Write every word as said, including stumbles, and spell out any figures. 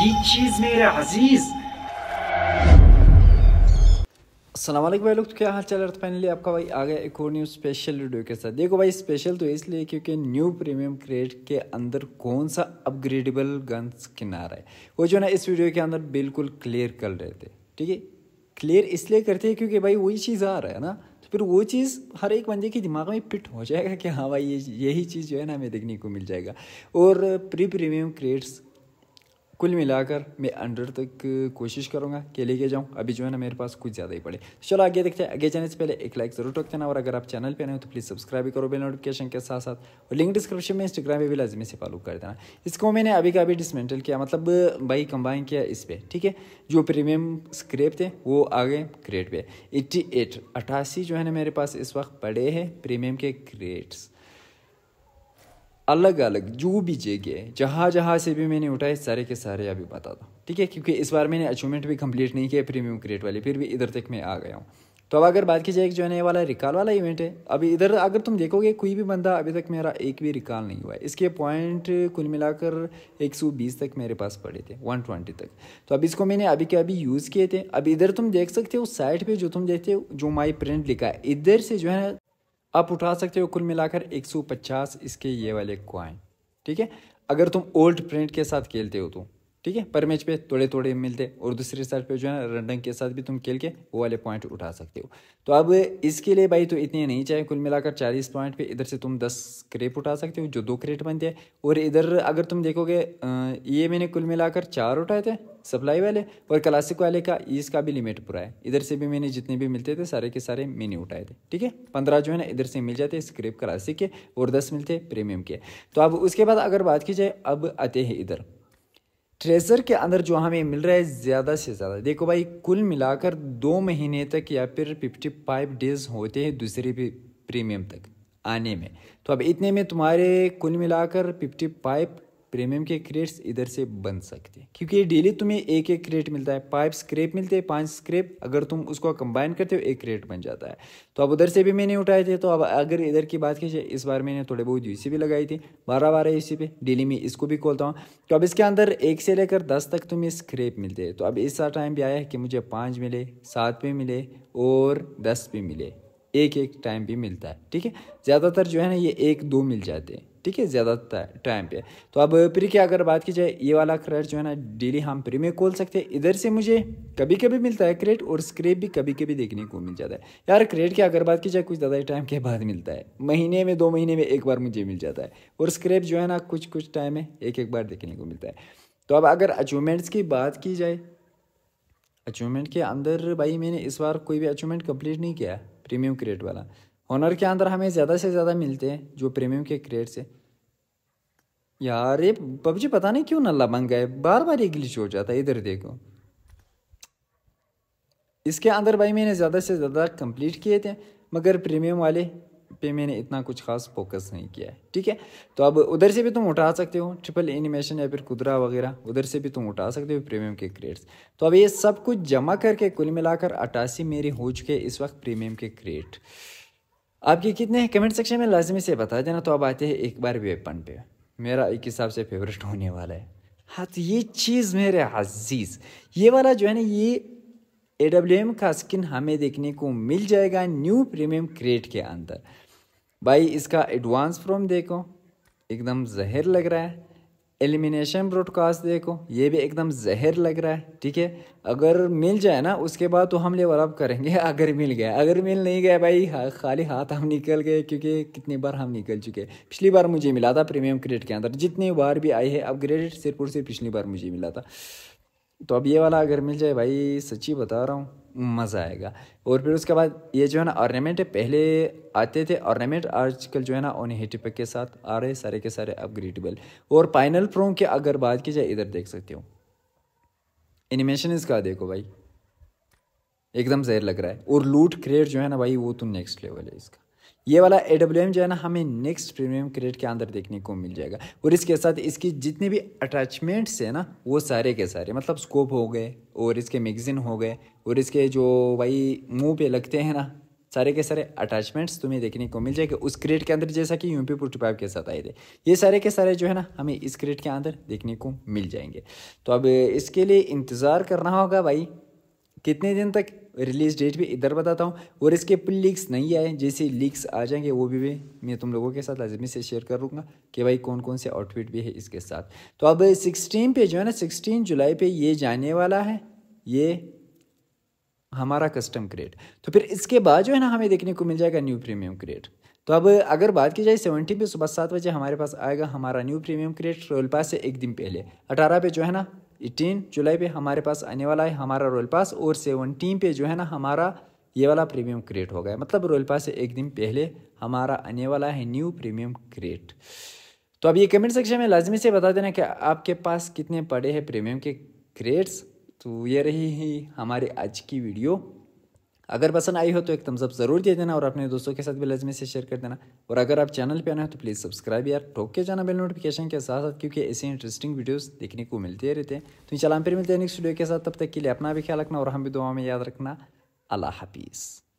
ये चीज़ मेरे अजीज। अस्सलाम वालेकुम भाई लोग, तो क्या हाल चल रहा है। फाइनली आपका भाई आ गया एक और न्यू स्पेशल वीडियो के साथ। देखो भाई, स्पेशल तो इसलिए क्योंकि न्यू प्रीमियम क्रेट के अंदर कौन सा अपग्रेडेबल गन स्किन आ रहा है वो जो ना इस वीडियो के अंदर बिल्कुल क्लियर कर रहे थे। ठीक है, क्लियर इसलिए करते हैं क्योंकि भाई वही चीज़ आ रहा है ना, तो फिर वो चीज़ हर एक बंदे के दिमाग में फिट हो जाएगा कि हाँ भाई ये यही चीज़ जो है ना हमें देखने को मिल जाएगा। और प्री प्रीमियम क्रेट्स कुल मिलाकर मैं हंड्रेड तक कोशिश करूंगा कि लेके जाऊं। अभी जो है ना मेरे पास कुछ ज़्यादा ही पड़े। चलो आगे देखते हैं। आगे जाने से पहले एक लाइक ज़रूर ठोक देना, और अगर आप चैनल पे नए हो तो प्लीज़ सब्सक्राइब भी करो बेल नोटिफिकेशन के साथ साथ, और लिंक डिस्क्रिप्शन में इंस्टाग्राम पे भी लाजमी से फॉलो कर देना। इसको मैंने अभी का अभी डिसमेंटल किया, मतलब भाई कंबाइन किया इस पर। ठीक है, जो प्रीमियम स्क्रैप थे वो आ गए क्रेट पे। एट्टी एट अट्ठासी जो है ना मेरे पास इस वक्त पड़े हैं प्रीमियम के क्रेट्स। अलग अलग जो भी जगह जहाँ जहाँ से भी मैंने उठाए सारे के सारे अभी बता दो। ठीक है, क्योंकि इस बार मैंने अचीवमेंट भी कंप्लीट नहीं किया प्रीमियम क्रेट वाली, फिर भी इधर तक मैं आ गया हूँ। तो अब अगर बात की जाए जो है ये वाला रिकॉल वाला इवेंट है, अभी इधर अगर तुम देखोगे कोई भी बंदा अभी तक मेरा एक भी रिकॉल नहीं हुआ है। इसके पॉइंट कुल मिलाकर एक सौ बीस तक मेरे पास पड़े थे, एक सौ बीस तक। तो अब इसको मैंने अभी के अभी यूज़ किए थे। अब इधर तुम देख सकते हो साइड पर जो तुम देखते हो जो माई प्रिंट लिखा है, इधर से जो है आप उठा सकते हो कुल मिलाकर एक सौ पचास इसके ये वाले क्वाइन। ठीक है, अगर तुम ओल्ड प्रिंट के साथ खेलते हो तो ठीक है, पर मैच पे थोड़े थोड़े मिलते, और दूसरे साइड पे जो है रंडंग के साथ भी तुम खेल के वो वाले पॉइंट उठा सकते हो। तो अब इसके लिए भाई तो इतने नहीं चाहिए। कुल मिलाकर चालीस पॉइंट पे इधर से तुम दस क्रेप उठा सकते हो जो दो क्रेट बनते हैं। और इधर अगर तुम देखोगे ये मैंने कुल मिलाकर चार उठाए थे सप्लाई वाले, और क्लासिक वाले का इसका भी लिमिट पूरा है। इधर से भी मैंने जितने भी मिलते थे सारे के सारे मैंने उठाए थे। ठीक है, पंद्रह जो है ना इधर से मिल जाते स्क्रेप क्लासिक के, और दस मिलते प्रीमियम के। तो अब उसके बाद अगर बात की जाए, अब आते हैं इधर ट्रेजर के अंदर जो हमें मिल रहा है ज़्यादा से ज़्यादा। देखो भाई, कुल मिलाकर दो महीने तक या फिर फिफ्टी फाइव डेज होते हैं दूसरे प्रीमियम तक आने में। तो अब इतने में तुम्हारे कुल मिलाकर फिफ्टी फाइव प्रीमियम के क्रेट्स इधर से बन सकते हैं, क्योंकि डेली तुम्हें एक एक क्रेट मिलता है। फाइव स्क्रैप मिलते हैं, पांच स्क्रैप अगर तुम उसको कंबाइन करते हो एक क्रेट बन जाता है। तो अब उधर से भी मैंने उठाए थे। तो अब अगर इधर की बात की जाए, इस बार मैंने थोड़े बहुत यूसी भी लगाई थी, बारह बारह यूसी पे डेली में इसको भी खोलता हूँ। तो अब इसके अंदर एक से लेकर दस तक तुम्हें स्क्रैप मिलते हैं। तो अब इस टाइम भी आया है कि मुझे पाँच मिले, सात भी मिले और दस भी मिले, एक एक टाइम भी मिलता है। ठीक है, ज़्यादातर जो है ना ये एक दो मिल जाते हैं। ठीक है, ज़्यादा टाइम पे। तो अब प्री की अगर बात की जाए, ये वाला क्रेट जो है ना डेली हम प्री में खोल सकते हैं। इधर से मुझे कभी कभी मिलता है क्रेट, और स्क्रैप भी कभी कभी देखने को मिल जाता है। यार क्रेट की अगर बात की जाए कुछ ज़्यादा ही टाइम के बाद मिलता है, महीने में दो महीने में एक बार मुझे मिल जाता है, और स्क्रैप जो है ना कुछ कुछ टाइम में एक एक बार देखने को मिलता है। तो अब अगर अचीवमेंट्स की बात की जाए, अचीवमेंट के अंदर भाई मैंने इस बार कोई भी अचीवमेंट कम्प्लीट नहीं किया प्रीमियम क्रेट वाला। ऑनर के अंदर हमें ज़्यादा से ज़्यादा मिलते हैं जो प्रीमियम के क्रेट से। यार ये पबजी पता नहीं क्यों नल्ला बन गए, बार बार ये ग्लिच हो जाता है। इधर देखो, इसके अंदर भाई मैंने ज़्यादा से ज़्यादा कंप्लीट किए थे, मगर प्रीमियम वाले पे मैंने इतना कुछ खास फोकस नहीं किया है। ठीक है, तो अब उधर से भी तुम उठा सकते हो ट्रिपल एनिमेशन या फिर कुदरा वगैरह, उधर से भी तुम उठा सकते हो प्रीमियम के क्रेट्स। तो अब ये सब कुछ जमा करके कुल मिलाकर अट्ठासी मेरे हो चुके इस वक्त प्रीमियम के क्रेट। आपके कितने हैं कमेंट सेक्शन में लाजमी से बता देना। तो अब आते हैं एक बार वेपन पे, मेरा एक हिसाब से फेवरेट होने वाला है। हाँ, तो ये चीज़ मेरे अजीज़, ये वाला जो है ना ये ए डब्ल्यू एम का स्किन हमें देखने को मिल जाएगा न्यू प्रीमियम क्रेट के अंदर। भाई इसका एडवांस फॉर्म देखो, एकदम जहर लग रहा है। एलिमिनेशन ब्रॉडकास्ट देखो, ये भी एकदम जहर लग रहा है। ठीक है, अगर मिल जाए ना उसके बाद तो हम लेवल अप करेंगे, अगर मिल गया। अगर मिल नहीं गया भाई हा, खाली हाथ हम निकल गए, क्योंकि कितनी बार हम निकल चुके। पिछली बार मुझे मिला था प्रीमियम क्रेट के अंदर, जितनी बार भी आई है अपग्रेडेड सिर्फ और सिर्फ पिछली बार मुझे मिला था। तो अब ये वाला अगर मिल जाए भाई, सच्ची बता रहा हूँ मज़ा आएगा। और फिर उसके बाद ये जो है ना ऑर्नामेंट, पहले आते थे ऑर्नामेंट, आजकल जो है ना ओन हिट पैक के साथ आ रहे सारे के सारे अपग्रेडेबल। और फाइनल प्रोम की अगर बात की जाए, इधर देख सकते हो एनिमेशन इसका देखो भाई, एकदम जहर लग रहा है। और लूट क्रेट जो है ना भाई वो तो नेक्स्ट लेवल है इसका। ये वाला ए डब्ल्यू एम जो है ना हमें नेक्स्ट प्रीमियम क्रेट के अंदर देखने को मिल जाएगा। और इसके साथ इसकी जितने भी अटैचमेंट्स है ना वो सारे के सारे, मतलब स्कोप हो गए, और इसके मैगजीन हो गए, और इसके जो भाई मुंह पे लगते हैं ना सारे के सारे अटैचमेंट्स तुम्हें देखने को मिल जाएंगे उस क्रेट के अंदर, जैसा कि यूपी पुष्ट के साथ आए थे। ये सारे के सारे जो है ना हमें इस क्रेट के अंदर देखने को मिल जाएंगे। तो अब इसके लिए इंतज़ार करना होगा भाई कितने दिन तक, रिलीज़ डेट भी इधर बताता हूँ। और इसके लीक्स नहीं आए, जैसे लीक्स आ जाएंगे वो भी भी मैं तुम लोगों के साथ लाजमी से शेयर करूँगा कि भाई कौन कौन से आउटफिट भी है इसके साथ। तो अब सिक्सटीन पे जो है ना सिक्सटीन जुलाई पे ये जाने वाला है ये हमारा कस्टम क्रेट। तो फिर इसके बाद जो है ना हमें देखने को मिल जाएगा न्यू प्रीमियम क्रेट। तो अब अगर बात की जाए सेवेंटी पे सुबह सात बजे हमारे पास आएगा हमारा new premium crate royal pass से एक दिन पहले। अठारह पे जो है ना एटीन जुलाई पे हमारे पास आने वाला है हमारा रॉयल पास, और सेवनटीन पे जो है ना हमारा ये वाला प्रीमियम क्रेट हो गया, मतलब रॉयल पास से एक दिन पहले हमारा आने वाला है न्यू प्रीमियम क्रेट। तो अब ये कमेंट सेक्शन में लाजमी से बता देना कि आपके पास कितने पड़े हैं प्रीमियम के क्रेट्स। तो ये रही ही हमारी आज की वीडियो, अगर पसंद आई हो तो एक थम्स अप ज़रूर दे देना और अपने दोस्तों के साथ भी लाजमी से शेयर कर देना। और अगर आप चैनल पे आना हो तो प्लीज़ सब्सक्राइब यार ठोक के जाना बेल नोटिफिकेशन के साथ साथ, क्योंकि ऐसे इंटरेस्टिंग वीडियोस देखने को मिलते रहते हैं। तो चल हम फिर मिलते हैं नेक्स्ट वीडियो के साथ, तब तक के लिए अपना भी ख्याल रखना और हम भी दुआ में याद रखना। अल्लाह हाफिज़।